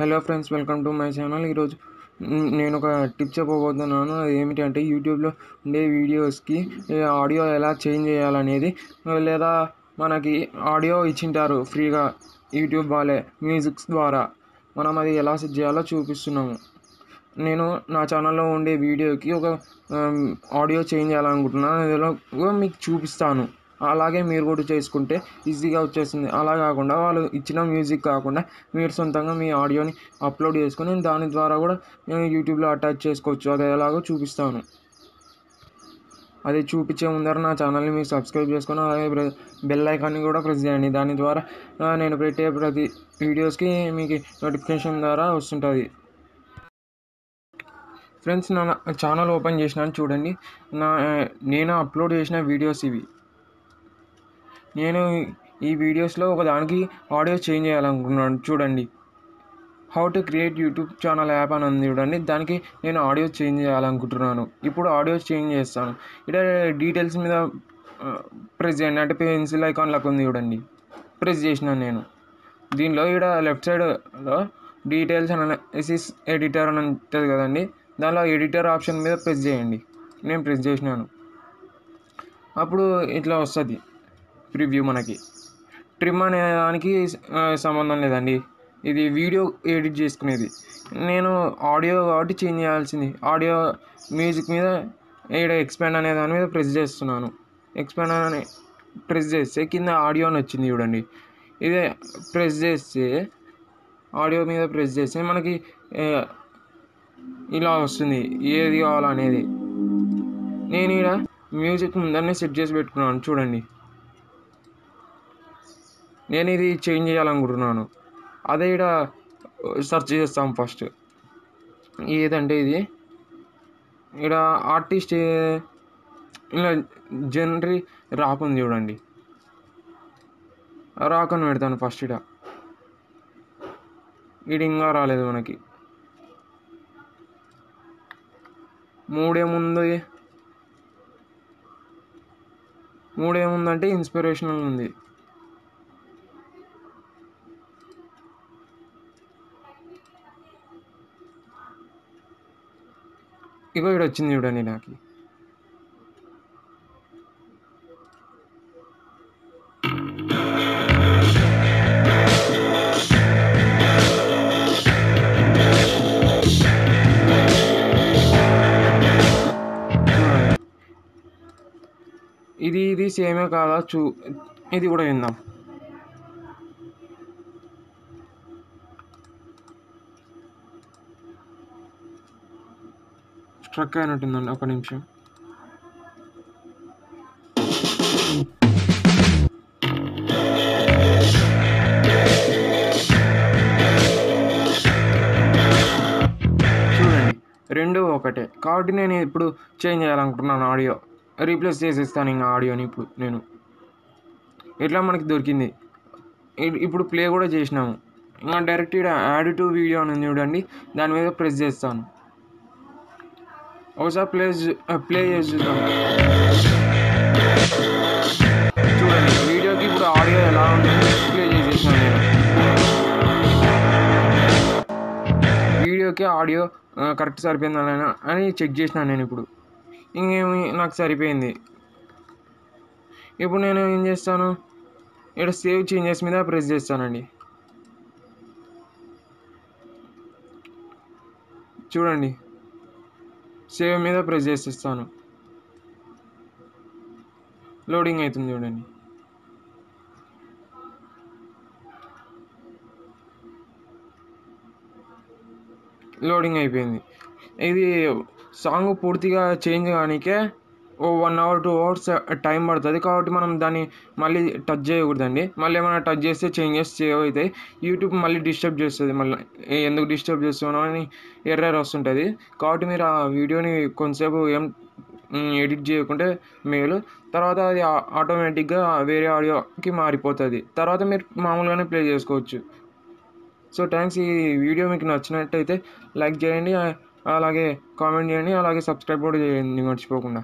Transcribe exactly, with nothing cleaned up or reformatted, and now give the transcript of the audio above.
Hello friends, welcome to my channel. ఈరోజు నేను ఒక టిప్ చెప్పబోతున్నాను। ఏమిటంటే యూట్యూబ్లో ఉండే వీడియోస్కి ఆడియో ఎలా చేంజ్ చేయాలనేది, లేదా మనకి ఆడియో ఇచ్చింటారు ఫ్రీగా యూట్యూబ్ వాళ్ళే మ్యూజిక్స్ ద్వారా, మనం అది ఎలా సెట్ చేయాలో చూపిస్తున్నాము। నేను నా ఛానల్లో ఉండే వీడియోకి ఒక ఆడియో చేంజ్ చేయాలనుకుంటున్నాను, అదిలో మీకు చూపిస్తాను। అలాగే మీరు కూడా చేసుకుంటే ఈజీగా వచ్చేస్తుంది। అలా కాకుండా వాళ్ళు ఇచ్చిన మ్యూజిక్ కాకుండా మీరు సొంతంగా మీ ఆడియోని అప్లోడ్ చేసుకొని దాని ద్వారా కూడా నేను యూట్యూబ్లో అటాచ్ చేసుకోవచ్చు। అది ఎలాగో చూపిస్తాను। అది చూపించే ముందర నా ఛానల్ని మీరు సబ్స్క్రైబ్ చేసుకొని అలాగే బెల్ ఐకాన్ని కూడా ప్రెస్ చేయండి। దాని ద్వారా నేను పెట్టే ప్రతి వీడియోస్కి మీకు నోటిఫికేషన్ ద్వారా వస్తుంటుంది। ఫ్రెండ్స్, నా ఛానల్ ఓపెన్ చేసినా చూడండి, నా నేను అప్లోడ్ చేసిన వీడియోస్ ఇవి। నేను ఈ వీడియోస్లో ఒకదానికి ఆడియో చేంజ్ చేయాలనుకున్నాను, చూడండి how to create YouTube channel app అని ఉంది, చూడండి దానికి నేను ఆడియో చేంజ్ చేయాలనుకుంటున్నాను। ఇప్పుడు ఆడియో చేంజ్ చేస్తాను, ఇక్కడ డీటెయిల్స్ మీద ప్రెస్ చేయండి, అంటే పెన్సిల్ ఐకాన్ లాగా ఉంది చూడండి, ప్రెస్ చేసినాను నేను। దీనిలో ఇక్కడ లెఫ్ట్ సైడ్లో డీటెయిల్స్ అనేసి ఎడిటర్ అని ఉంటుంది కదండి, దానిలో ఎడిటర్ ఆప్షన్ మీద ప్రెస్ చేయండి, నేను ప్రెస్ చేసినాను। అప్పుడు ఇట్లా వస్తుంది ప్రివ్యూ। మనకి ట్రిమ్ అనే దానికి సంబంధం లేదండి, ఇది వీడియో ఎడిట్ చేసుకునేది। నేను ఆడియో కాబట్టి చేంజ్ చేయాల్సింది ఆడియో మ్యూజిక్ మీద ఇక్కడ ఎక్స్పాండ్ అనే దాని మీద ప్రెస్ చేస్తున్నాను। ఎక్స్పాండ్ అని ప్రెస్ చేస్తే కింద ఆడియో అని వచ్చింది చూడండి, ఇదే ప్రెస్ చేస్తే ఆడియో మీద ప్రెస్ చేస్తే మనకి ఇలా వస్తుంది, ఏది కావాలనేది। నేను ఇక్కడ మ్యూజిక్ ముందరనే సెట్ చేసి పెట్టుకున్నాను చూడండి, నేను ఇది చేంజ్ చేయాలనుకుంటున్నాను। అదే ఇక్కడ సెర్చ్ చేస్తాం ఫస్ట్, ఏదంటే ఇది ఇక్కడ ఆర్టిస్ట్ ఇలా జనరీ రాక్ ఉంది చూడండి, రాక్ అని పెడతాను ఫస్ట్। ఇక్కడ ఇది ఇంకా రాలేదు మనకి, మూడేముంది మూడేముందంటే ఇన్స్పిరేషనల్ ఉంది, ఇగో ఇక్కడ వచ్చింది చూడండి నాకు। ఇది ఇది సేమే కాదా చూ, ఇది కూడా విందాం। స్ట్రక్ అయినట్టుందండి, ఒక నిమిషం। చూడండి రెండు ఒకటే కాబట్టి నేను ఇప్పుడు చేంజ్ చేయాలనుకుంటున్నాను, ఆడియో రీప్లేస్ చేసేస్తాను ఇంకా ఆడియోని। ఇప్పుడు నేను ఇట్లా మనకి దొరికింది, ఇప్పుడు ప్లే కూడా చేసినాము। ఇంకా డైరెక్ట్ ఇక్కడ యాడ్ టు వీడియో అని చూడండి, దాని మీద ప్రెస్ చేస్తాను। ఒకసారి ప్లే ప్లే చేసి చూద్దాం చూడండి, వీడియోకి ఇప్పుడు ఆడియో ఎలా ఉంది ప్లే చేసేసాను నేను। వీడియోకి ఆడియో కరెక్ట్ సరిపోయిందా అని చెక్ చేసినాను నేను। ఇప్పుడు ఇంకేమి నాకు సరిపోయింది, ఇప్పుడు నేను ఏం చేస్తాను, ఇక్కడ సేవ్ చేంజెస్ మీద ప్రెస్ చేస్తానండి చూడండి, సేవ్ మీద ప్రెస్ చేసేస్తాను, లోడింగ్ అవుతుంది చూడండి। లోడింగ్ అయిపోయింది। ఇది సాంగ్ పూర్తిగా చేంజ్ కానీకే ఓ one hour two hours time పడుతుంది, కాబట్టి మనం దాన్ని మళ్ళీ టచ్ చేయకూడదండి। మళ్ళీ ఏమైనా టచ్ చేస్తే చేంజెస్ సేవ్ అవుతాయి, యూట్యూబ్ మళ్ళీ డిస్టర్బ్ చేస్తుంది, మళ్ళీ ఎందుకు డిస్టర్బ్ చేస్తున్నావు అని ఎర్రర్ వస్తుంటుంది। కాబట్టి మీరు ఆ వీడియోని కొంతసేపు ఏం ఎడిట్ చేయకుంటే మేలు, తర్వాత అది ఆటోమేటిక్గా వేరే ఆడియోకి మారిపోతుంది, తర్వాత మీరు మామూలుగానే ప్లే చేసుకోవచ్చు। సో థ్యాంక్స్, ఈ వీడియో మీకు నచ్చినట్టయితే లైక్ చేయండి, అలాగే కామెంట్ చేయండి, అలాగే సబ్స్క్రైబ్ కూడా చేయండి మర్చిపోకుండా।